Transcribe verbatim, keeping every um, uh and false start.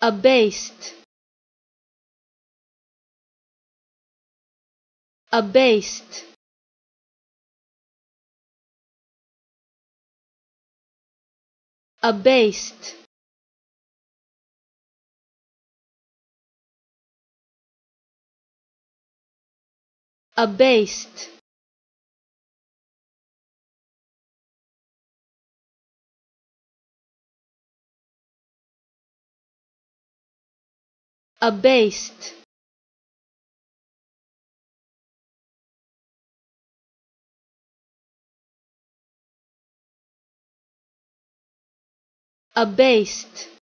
Abaist. Abaist. Abaist. Abaist. Abaist. Abaist.